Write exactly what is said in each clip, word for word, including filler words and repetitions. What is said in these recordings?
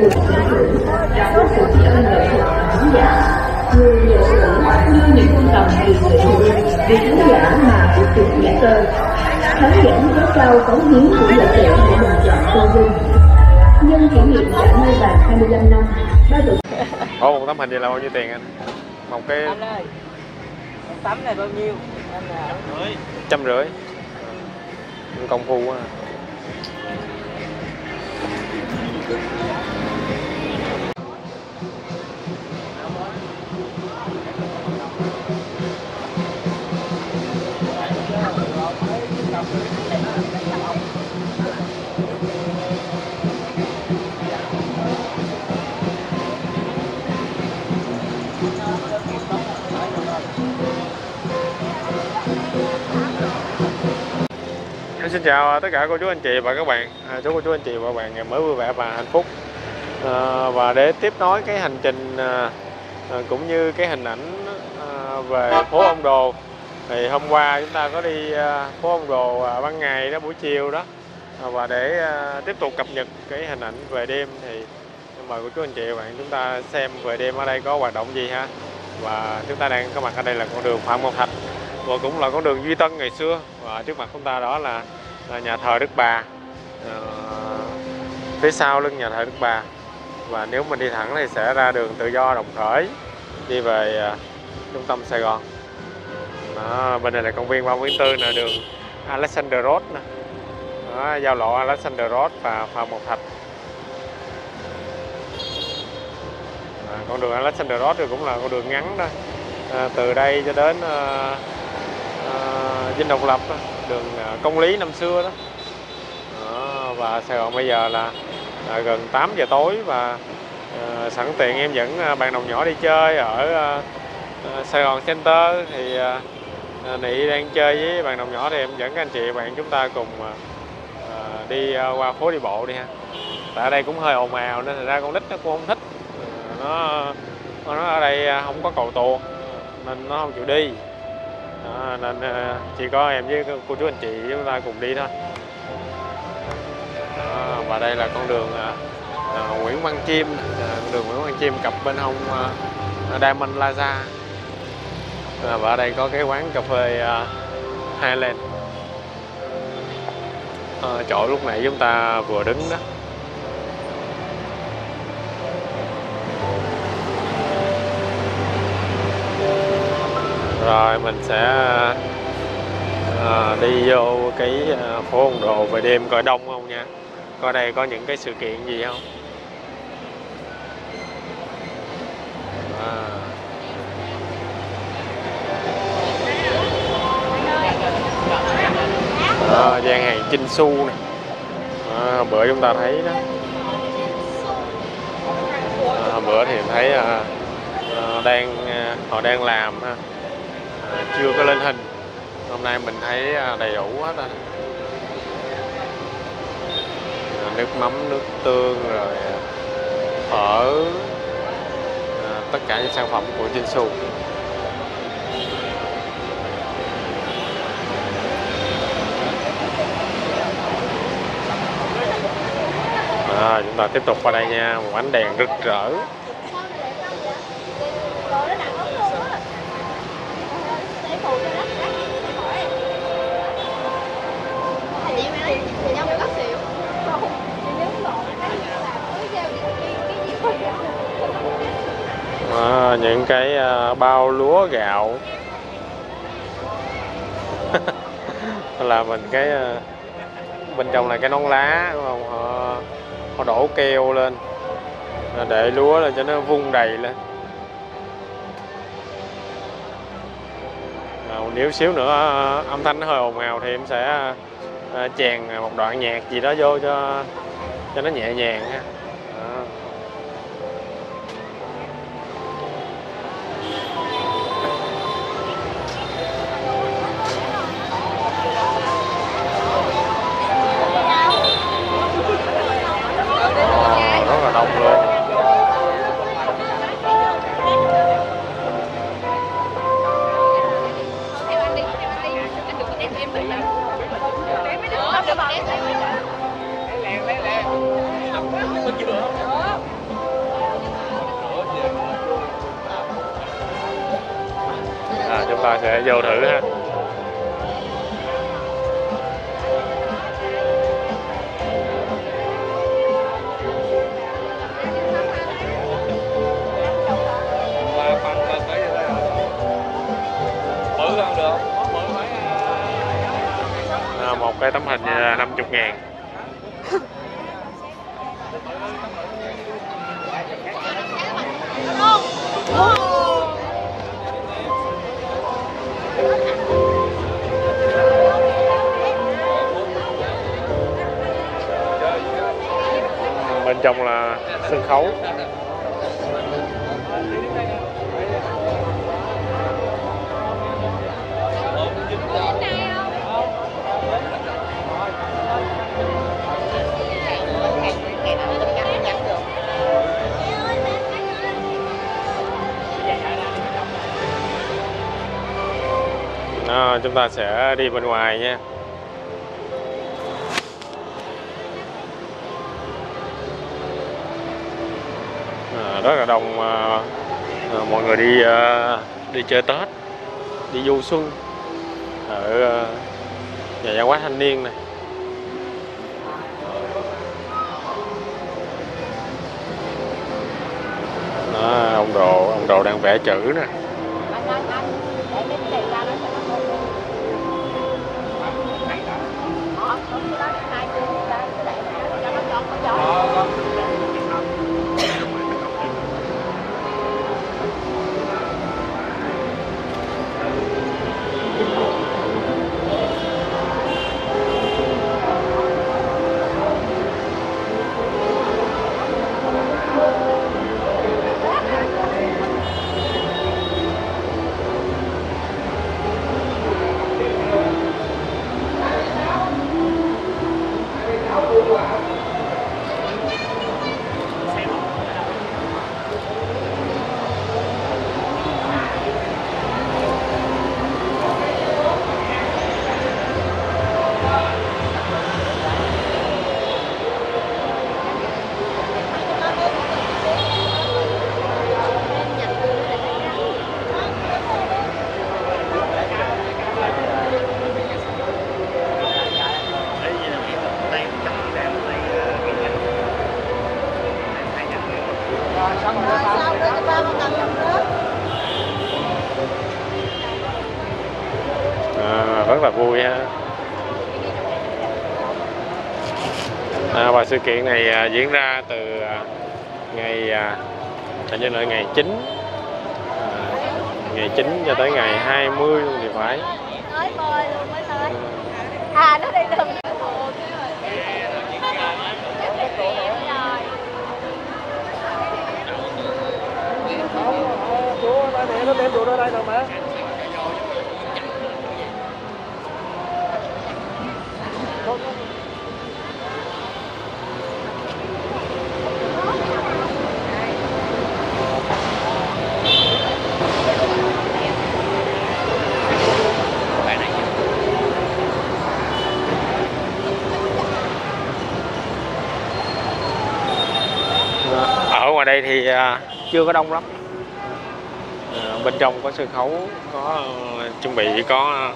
được đã có sự ân lợi của khán giả, người nghệ sĩ như những con tàu vì sự nghiệp, vì khán giả mà tiếp tục nhảy cơ. Khán giả rất cao cống hiến của nghệ sĩ để bình chọn tôn vinh. Nhân kỷ niệm giải Hai Bà hai mươi lăm năm, ba đội. Ủa, một tấm hình này là bao nhiêu tiền anh? Một cái tấm này bao nhiêu? Trăm rưỡi. Công phu quá. Xin chào tất cả cô chú anh chị và các bạn, à, chúc cô chú anh chị và các bạn ngày mới vui vẻ và hạnh phúc. à, Và để tiếp nối cái hành trình à, cũng như cái hình ảnh à, về phố Ông Đồ, thì hôm qua chúng ta có đi à, phố Ông Đồ à, ban ngày đó, buổi chiều đó. à, Và để à, tiếp tục cập nhật cái hình ảnh về đêm thì mời cô chú anh chị và bạn chúng ta xem về đêm ở đây có hoạt động gì ha. Và chúng ta đang có mặt ở đây là con đường Phạm Ngọc Thạch và cũng là con đường Duy Tân ngày xưa, và trước mặt chúng ta đó là là nhà thờ Đức Bà, à, phía sau lưng nhà thờ Đức Bà. Và nếu mình đi thẳng thì sẽ ra đường Tự Do Đồng Khởi đi về à, trung tâm Sài Gòn. Đó, bên này là công viên ba mươi tư là đường Alexandre de Rhodes nè, giao lộ Alexandre de Rhodes và Phạm Ngọc Thạch. À, con đường Alexandre de Rhodes cũng là con đường ngắn đó, à, từ đây cho đến à, à, Dinh Độc Lập đó, đường Công Lý năm xưa đó. Đó, và Sài Gòn bây giờ là, là gần tám giờ tối, và uh, sẵn tiện em dẫn uh, bạn đồng nhỏ đi chơi ở uh, Sài Gòn Center. Thì uh, Nị đang chơi với bạn đồng nhỏ thì em dẫn các anh chị bạn chúng ta cùng uh, đi uh, qua phố đi bộ đi ha. Tại ở đây cũng hơi ồn ào nên ra con nít nó cũng không thích, uh, nó, nó ở đây không có cầu tuồng nên nó không chịu đi. Đó, nên chỉ có em với cô chú anh chị chúng ta cùng đi thôi. Đó, và đây là con đường à, Nguyễn Văn Chiêm, à, đường Nguyễn Văn Chiêm cặp bên hông à, Diamond Plaza. À, và ở đây có cái quán cà phê à, Highland, à, chỗ lúc nãy chúng ta vừa đứng đó. Rồi mình sẽ à, đi vô cái à, phố Ông Đồ về đêm coi đông không nha, coi đây có những cái sự kiện gì không. à. À, gian hàng Chinsu nè, à, bữa chúng ta thấy đó, à, bữa thì thấy à, à, đang à, họ đang làm ha, chưa có lên hình. Hôm nay mình thấy đầy đủ hết rồi, nước mắm, nước tương, rồi phở, tất cả những sản phẩm của Chinsu. À, chúng ta tiếp tục qua đây nha, một ánh đèn rực rỡ. À, những cái uh, bao lúa gạo là mình cái uh, bên trong là cái nón lá đúng không? Họ, họ đổ keo lên để lúa lên cho nó vung đầy lên. À, nếu xíu nữa uh, âm thanh nó hơi ồn ào thì em sẽ uh, chèn một đoạn nhạc gì đó vô cho cho nó nhẹ nhàng ha. Hãy subscribe cho kênh Ghiền Mì Gõ để không bỏ lỡ những video hấp dẫn. chúng ta sẽ vô thử ha. À, một cái tấm hình năm mươi ngàn. Bên trong là sân khấu. À, chúng ta sẽ đi bên ngoài nha. À, rất là đông à, mọi người đi à, đi chơi Tết, đi du xuân ở à, nhà văn hóa thanh niên này. Đó, ông Đồ, ông Đồ đang vẽ chữ nè. À, và sự kiện này à, diễn ra từ à, ngày à, như là ngày chín à, ngày chín cho tới ngày hai mươi thì phải. À, nó đi đường. Nó đem đồ ra đây đâu mà. Ở ngoài đây thì chưa có đông lắm. Bên trong có sân khấu, có uh, chuẩn bị có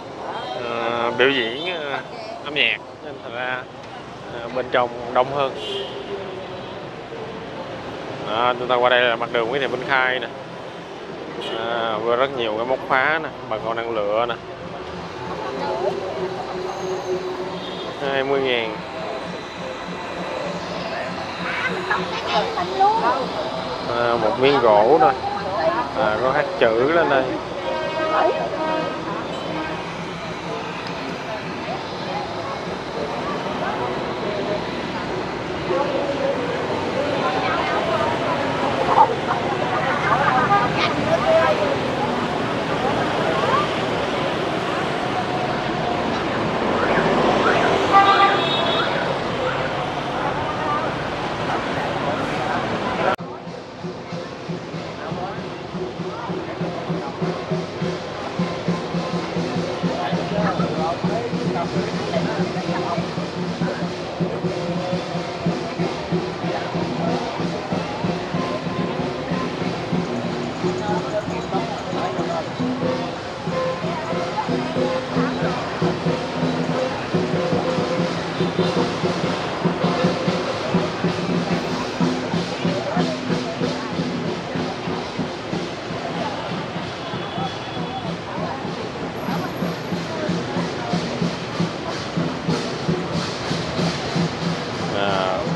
uh, biểu diễn uh, âm nhạc nên thật ra uh, bên trong đông hơn. Đó, chúng ta qua đây là mặt đường Nguyễn Thị Minh Khai nè, vừa uh, rất nhiều cái móc khóa nè, bà con đang lựa nè, hai mươi ngàn. À, một miếng gỗ thôi. À, có hát chữ lên đây.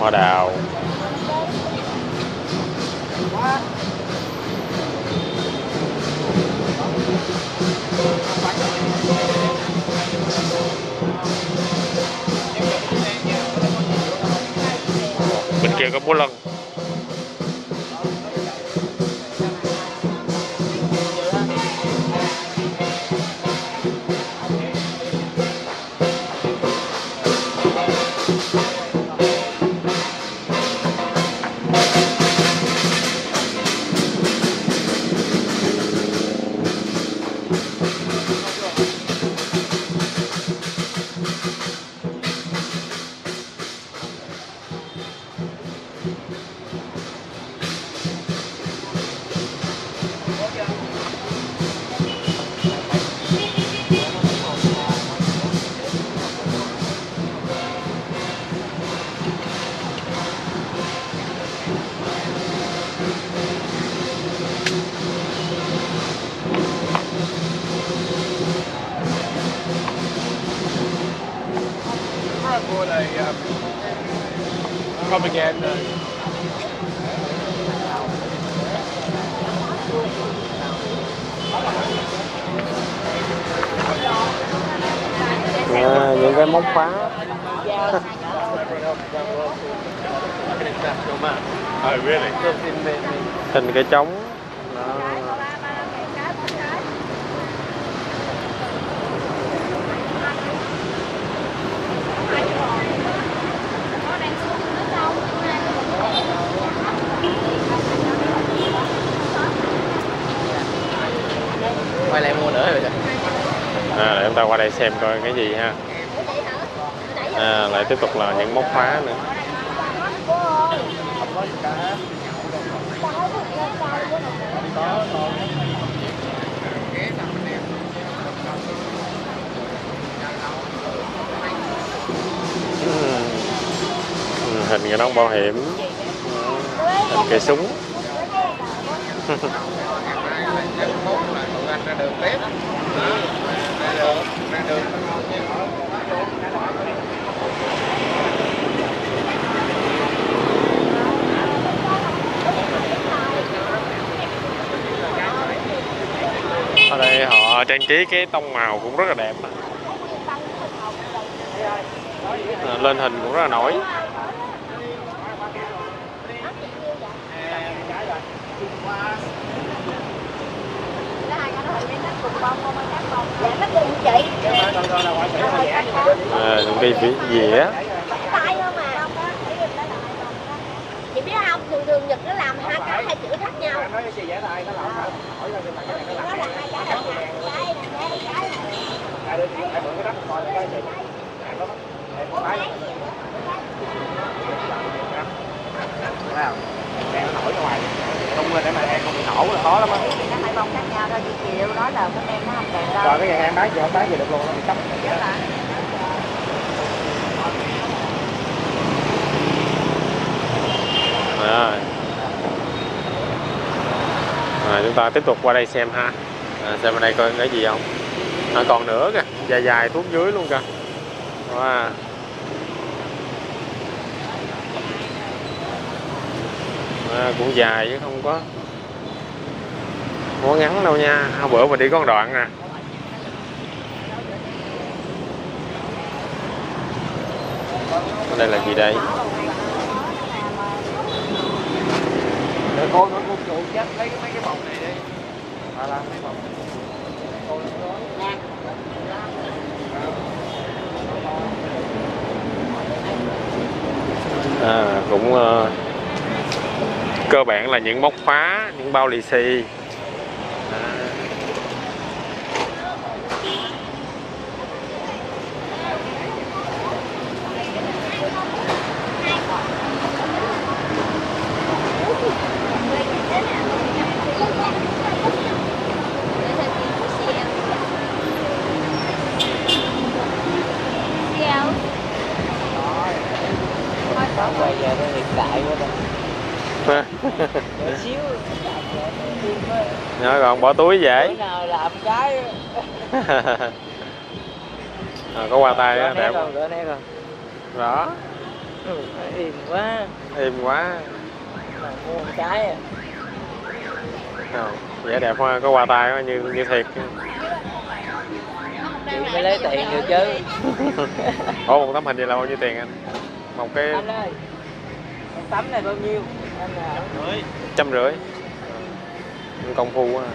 Hoa đào. Bên kia có bố lân. Propaganda. À, những cái móc khóa. Hình cái trống. Quay lại mua nữa rồi. À, để chúng ta qua đây xem coi cái gì ha. À, lại tiếp tục là những móc khóa nữa. Ừ, hình cái nón bảo hiểm, hình cây súng. Ra đường tết ra đường ra đường ở đây họ trang trí cái tông màu cũng rất là đẹp, lên hình cũng rất là nổi. À, những cái dĩa. Chị biết không, thường thường Nhật nó làm hai cái hai chữ khác nhau. Để mà em không bị nổ là khó lắm á. Nó hai bông khác nhau thôi, chị chịu, nói là các em nó không đẹp đâu. Rồi cái ngày em bán chị không bán gì được luôn, nó bị sốc. Rồi. Rồi chúng ta tiếp tục qua đây xem ha. À, xem bên đây coi cái gì không. À, còn nữa kìa, dài dài tuốt dưới luôn kìa. Wow. À, cũng dài chứ không có không có ngắn đâu nha. Hôm bữa mình đi con đoạn nè. Đây là gì đây? Để cô nói cô chủ chắc lấy mấy cái vòng này đi. À, là mấy vòng. À, cũng uh... cơ bản là những móc khóa, những bao lì xì. À. nó quay về nó hiện đại quá rồi. Nhỏ xíu. Nhỏ còn bỏ túi dễ. Bữa nào làm cái. À, có hoa tay á, đẹp không? Gỡ nét không? Rõ. Ừ, im quá. Im quá. Mà mua một cái à. Nào, vẻ đẹp hoa, có hoa tay quá, như như thiệt. Chị phải lấy tiền được chứ. Ủa, một tấm hình vậy là bao nhiêu tiền anh? Một cái... Anh ơi, một tấm này bao nhiêu? Anh là... Trăm rưỡi. Trăm rưỡi. Ừ. Công phu quá à.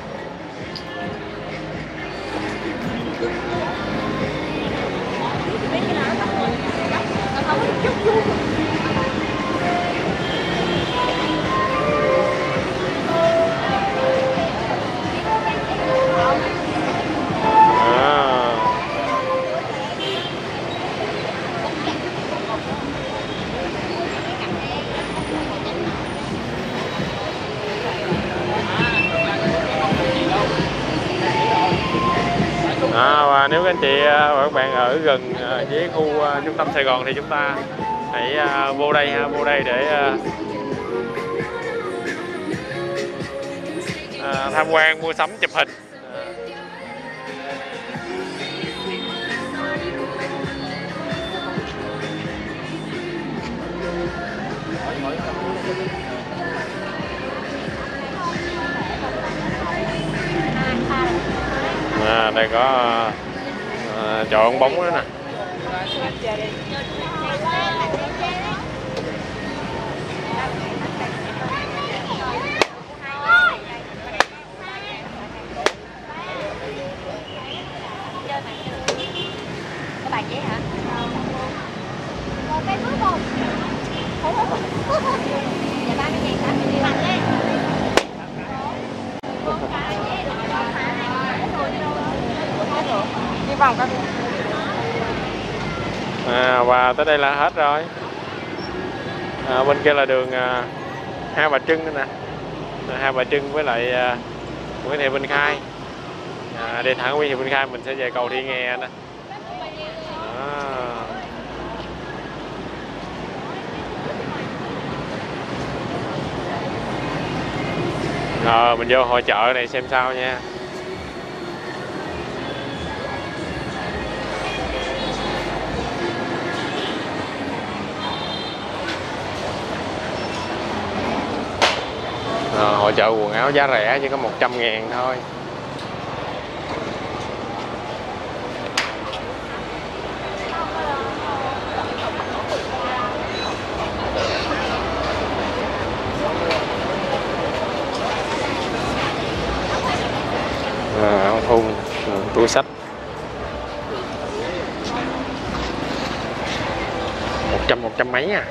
À. À, và nếu các anh chị và các bạn ở gần với khu trung tâm Sài Gòn thì chúng ta hãy uh, vô đây ha, vô đây để uh, uh, tham quan, mua sắm, chụp hình. À, đây có uh, chợ ông bóng đó nè. À, và tới đây là hết rồi. À, bên kia là đường à, Hai Bà Trưng nè. À, Hai Bà Trưng với lại à, Nguyễn Thị Minh Khai. À, đi thẳng Nguyễn Thị Minh Khai mình sẽ về cầu Thi Nghe nè. Rồi mình vô hội chợ này xem sao nha. À, hội chợ quần áo giá rẻ chỉ có một trăm ngàn thôi. À, áo thun, túi xách một trăm một trăm mấy à.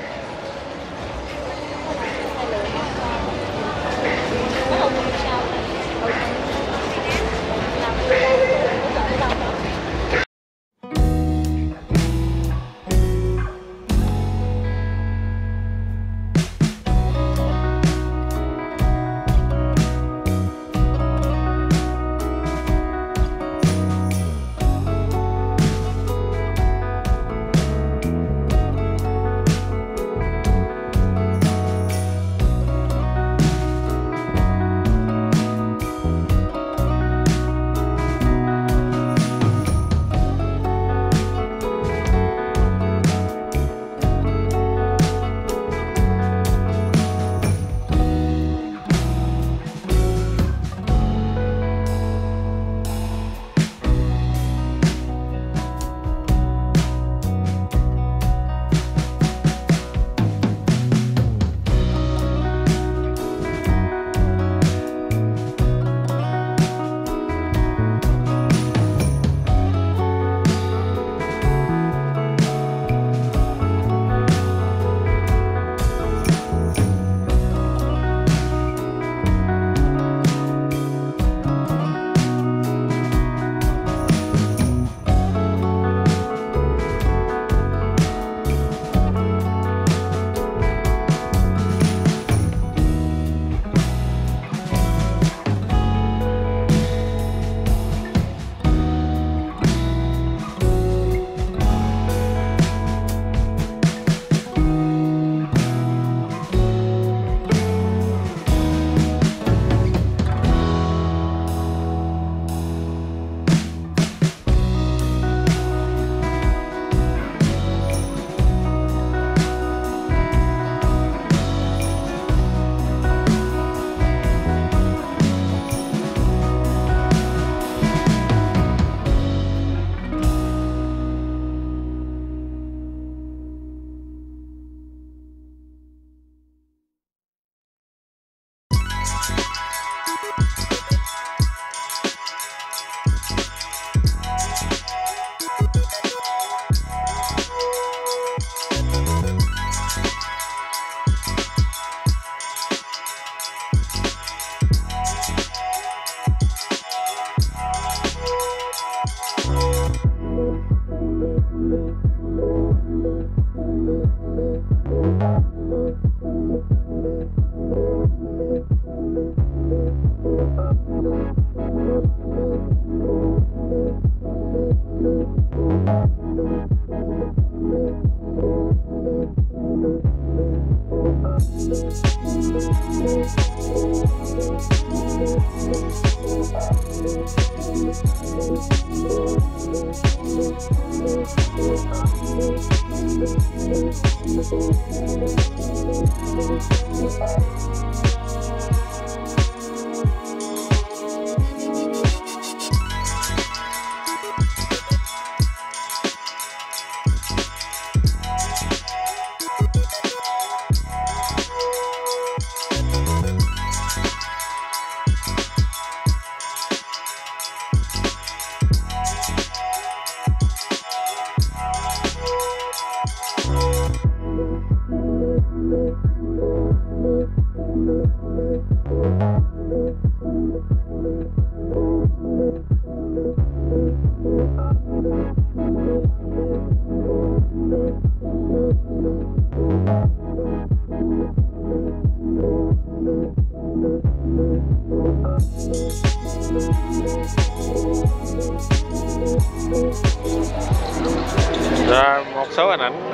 Rồi, một số hình ảnh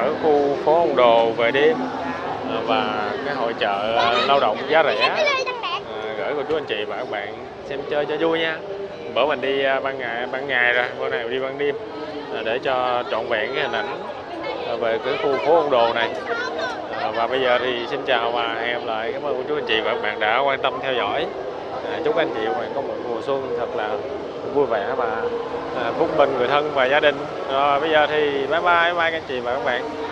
ở khu phố Ông Đồ về đêm và cái hội chợ lao động giá rẻ gửi cô chú anh chị và các bạn xem chơi cho vui nha. Bữa mình đi ban ngày ban ngày rồi, bữa này mình đi ban đêm để cho trọn vẹn cái hình ảnh về cái khu phố Ông Đồ này. Và bây giờ thì xin chào và hẹn gặp lại. Cảm ơn cô chú anh chị và các bạn đã quan tâm theo dõi. Chúc anh chị và các bạn có một mùa xuân thật là vui vẻ và phúc bình người thân và gia đình. Rồi bây giờ thì bye bye bye các anh chị và các bạn.